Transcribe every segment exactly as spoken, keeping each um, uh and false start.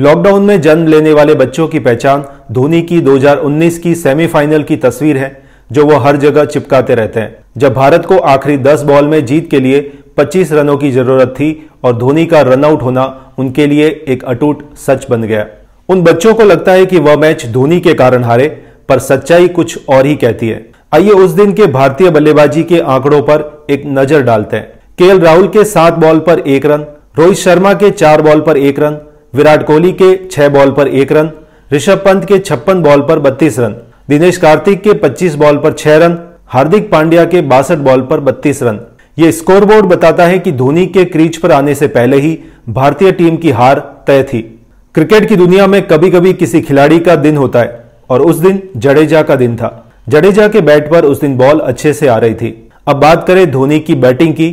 Lockdown में जन्म लेने वाले बच्चों की पहचान धोनी की दो हज़ार उन्नीस की सेमीफाइनल की तस्वीर है, जो वो हर जगह चिपकाते रहते हैं। जब भारत को आखिरी दस बॉल में जीत के लिए पच्चीस रनों की जरूरत थी और धोनी का रनआउट होना उनके लिए एक अटूट सच बन गया। उन बच्चों को लगता है कि वह मैच धोनी के कारण हारे, पर सच्चाई कुछ और ही कहती है। आइए उस दिन के भारतीय बल्लेबाजी के आंकड़ों पर एक नजर डालते हैं। केएल राहुल के सात बॉल पर एक रन, रोहित शर्मा के चार बॉल पर एक रन, विराट कोहली के छह बॉल पर एक रन, ऋषभ पंत के छप्पन बॉल पर बत्तीस रन, दिनेश कार्तिक के पच्चीस बॉल पर छह रन, हार्दिक पांड्या के बासठ बॉल पर बत्तीस रन। ये स्कोरबोर्ड बताता है कि धोनी के क्रीज पर आने से पहले ही भारतीय टीम की हार तय थी। क्रिकेट की दुनिया में कभी कभी किसी खिलाड़ी का दिन होता है, और उस दिन जडेजा का दिन था। जडेजा के बैट पर उस दिन बॉल अच्छे से आ रही थी। अब बात करें धोनी की बैटिंग की,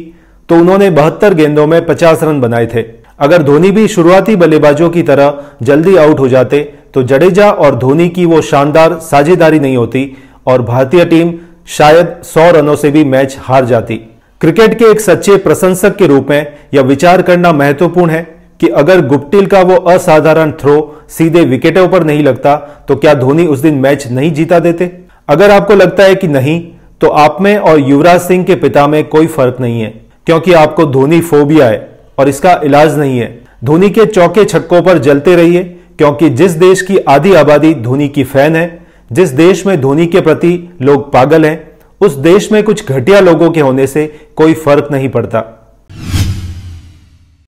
तो उन्होंने बहत्तर गेंदों में पचास रन बनाए थे। अगर धोनी भी शुरुआती बल्लेबाजों की तरह जल्दी आउट हो जाते तो जडेजा और धोनी की वो शानदार साझेदारी नहीं होती और भारतीय टीम शायद सौ रनों से भी मैच हार जाती। क्रिकेट के एक सच्चे प्रशंसक के रूप में यह विचार करना महत्वपूर्ण है कि अगर गुप्तिल का वो असाधारण थ्रो सीधे विकेटों पर नहीं लगता तो क्या धोनी उस दिन मैच नहीं जीता देते। अगर आपको लगता है कि नहीं, तो आप में और युवराज सिंह के पिता में कोई फर्क नहीं है, क्योंकि आपको धोनी फोबिया है और इसका इलाज नहीं है। धोनी के चौके छक्कों पर जलते रहिए, क्योंकि जिस देश की आधी आबादी धोनी की फैन है, जिस देश में धोनी के प्रति लोग पागल हैं, उस देश में कुछ घटिया लोगों के होने से कोई फर्क नहीं पड़ता।